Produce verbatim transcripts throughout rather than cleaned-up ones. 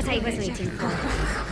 what I was waiting for.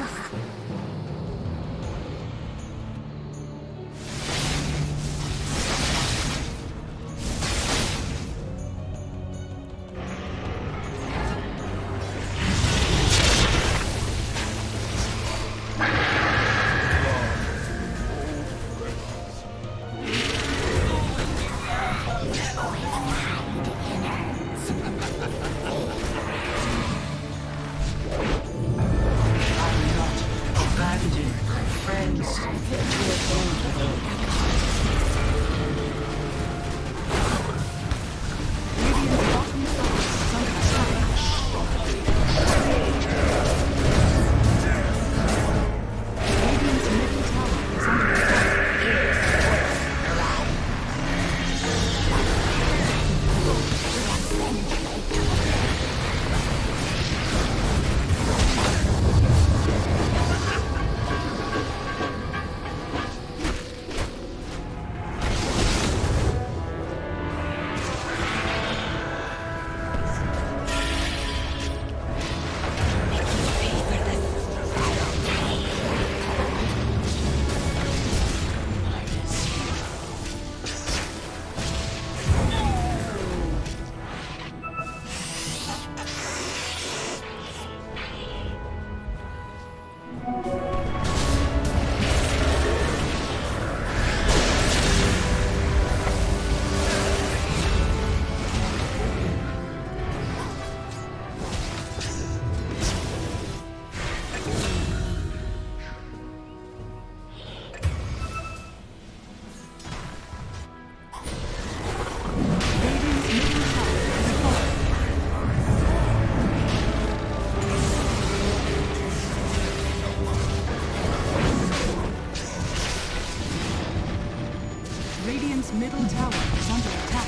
Middle tower is under attack.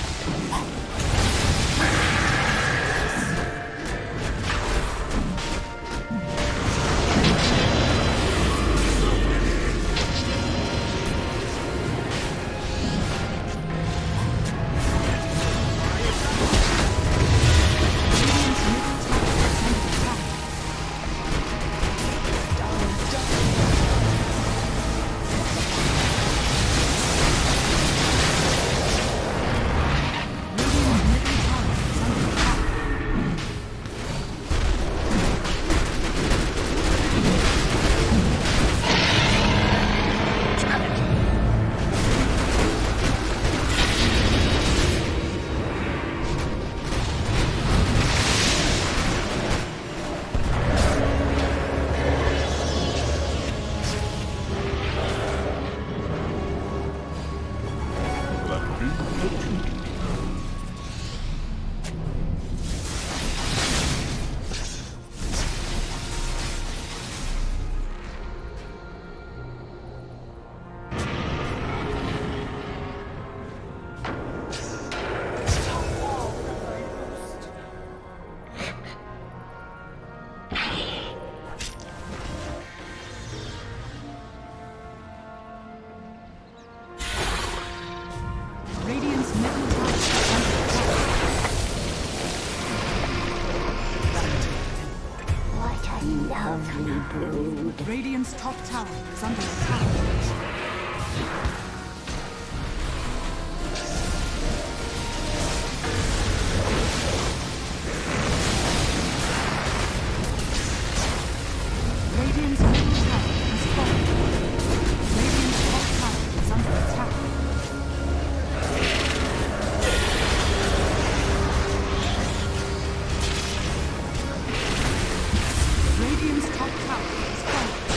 Radiant's top tower is under attack. Radiant's top tower is falling.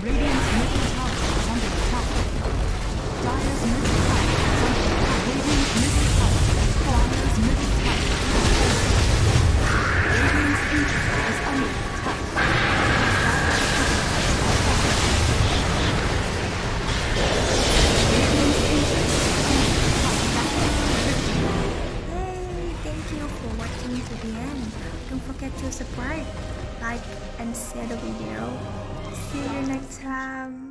Radiant's middle tower is under attack. Dire's middle tower is under attack. Radiant's middle tower is Dire's middle tower is under attack. Radiant's ancient is under attack. Radiant's ancient is under attack. Hey, thank you for watching to the end. Don't forget to subscribe, like, and share the video. See you next time.